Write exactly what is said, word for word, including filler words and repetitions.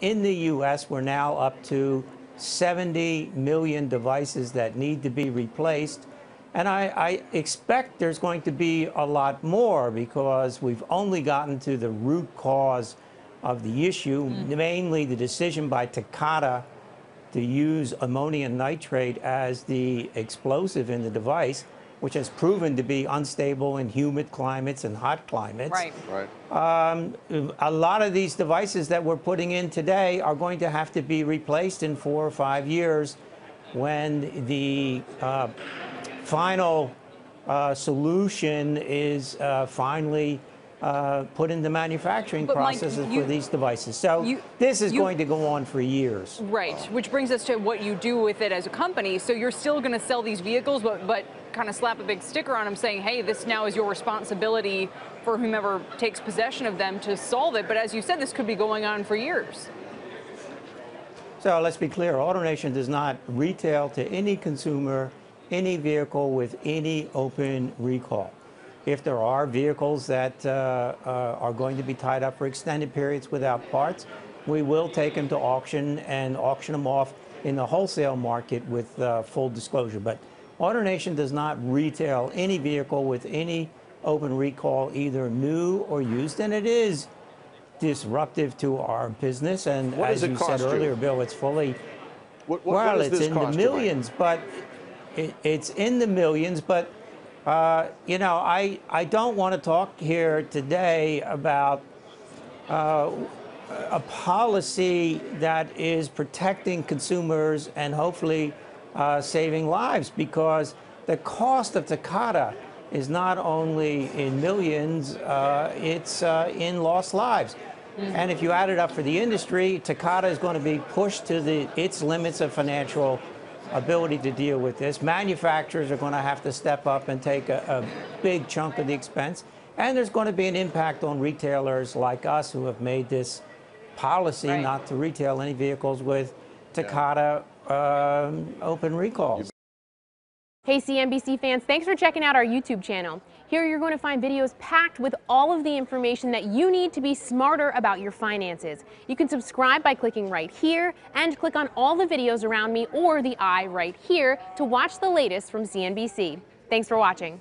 In the U S, we're now up to seventy million devices that need to be replaced. And I, I expect there's going to be a lot more because we've only gotten to the root cause of the issue, mm. mainly the decision by Takata to use ammonium nitrate as the explosive in the device, which has proven to be unstable in humid climates and hot climates. Right. Right. Um, a lot of these devices that we're putting in today are going to have to be replaced in four or five years when the uh, final uh, solution is uh, finally uh, put in the manufacturing but processes Mike, you, for these devices. So you, this is you, going to go on for years. Right, which brings us to what you do with it as a company. So you're still going to sell these vehicles, but, but kind of slap a big sticker on them saying, hey, this now is your responsibility for whomever takes possession of them to solve it. But as you said, this could be going on for years. So let's be clear, AutoNation does not retail to any consumer any vehicle with any open recall. If there are vehicles that uh, uh, are going to be tied up for extended periods without parts, we will take them to auction and auction them off in the wholesale market with uh, full disclosure. But AutoNation does not retail any vehicle with any open recall, either new or used, and it is disruptive to our business. And what as you said earlier, you? Bill, it's fully, what, what, well, what it's in the millions, you? but. It, it's in the millions, but, uh, you know, I, I don't want to talk here today about uh, a policy that is protecting consumers and hopefully uh, saving lives, because the cost of Takata is not only in millions, uh, it's uh, in lost lives. Mm-hmm. And if you add it up for the industry, Takata is going to be pushed to the, its limits of financial ability to deal with this. Manufacturers are going to have to step up and take a, a big chunk of the expense. And there's going to be an impact on retailers like us who have made this policy right. not to retail any vehicles with Takata um, open recalls. Hey, C N B C fans, thanks for checking out our YouTube channel. Here you're going to find videos packed with all of the information that you need to be smarter about your finances. You can subscribe by clicking right here and click on all the videos around me or the eye right here to watch the latest from C N B C. Thanks for watching.